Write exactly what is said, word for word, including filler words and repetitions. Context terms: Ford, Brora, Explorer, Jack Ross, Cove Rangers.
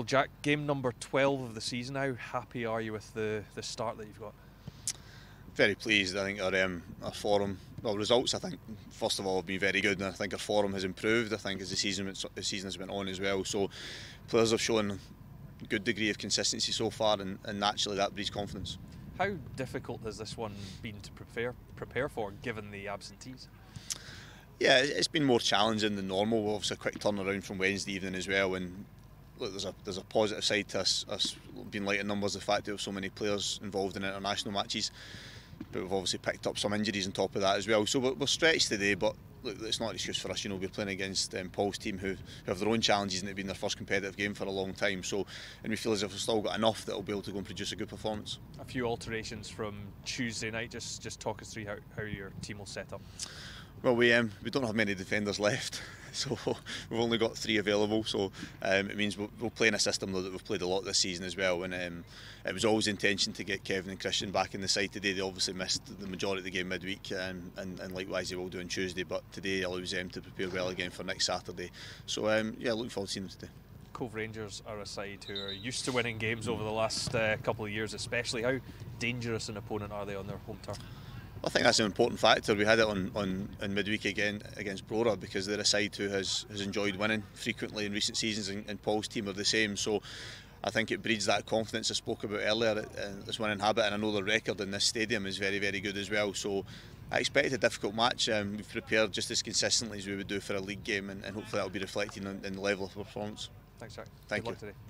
Well, Jack, game number twelve of the season. How happy are you with the the start that you've got? Very pleased. I think our, um, our forum, well, results, I think, first of all, have been very good, and I think our forum has improved, I think, as the season, the season has went on as well. So players have shown a good degree of consistency so far, and, and naturally that breeds confidence. How difficult has this one been to prepare, prepare for, given the absentees? Yeah, it's been more challenging than normal. We're obviously a quick turnaround from Wednesday evening as well, and look, there's a there's a positive side to us, us being light in numbers, the fact that there were so many players involved in international matches, but we've obviously picked up some injuries on top of that as well. So we're, we're stretched today, but look, it's not an excuse for us. You know, we're playing against um, Paul's team, who, who have their own challenges, and they've been their first competitive game for a long time. So, and we feel as if we've still got enough that we'll be able to go and produce a good performance. A few alterations from Tuesday night. Just just talk us through how, how your team will set up. Well, we um, we don't have many defenders left, so we've only got three available. So um, it means we'll, we'll play in a system though that we've played a lot this season as well. And um, it was always the intention to get Kevin and Christian back in the side today. They obviously missed the majority of the game midweek, um, and, and likewise they will do on Tuesday. But today allows them to prepare well again for next Saturday. So um, yeah, looking forward to seeing them today. Cove Rangers are a side who are used to winning games over the last uh, couple of years, especially. How dangerous an opponent are they on their home turf? I think that's an important factor. We had it on, on in midweek again against Brora, because they're a side who has, has enjoyed winning frequently in recent seasons, and, and Paul's team are the same. So I think it breeds that confidence I spoke about earlier, this winning habit, and I know the record in this stadium is very, very good as well. So I expect a difficult match. Um, we've prepared just as consistently as we would do for a league game, and, and hopefully that will be reflected in, in the level of performance. Thanks, Jack. Thank you. Good luck today.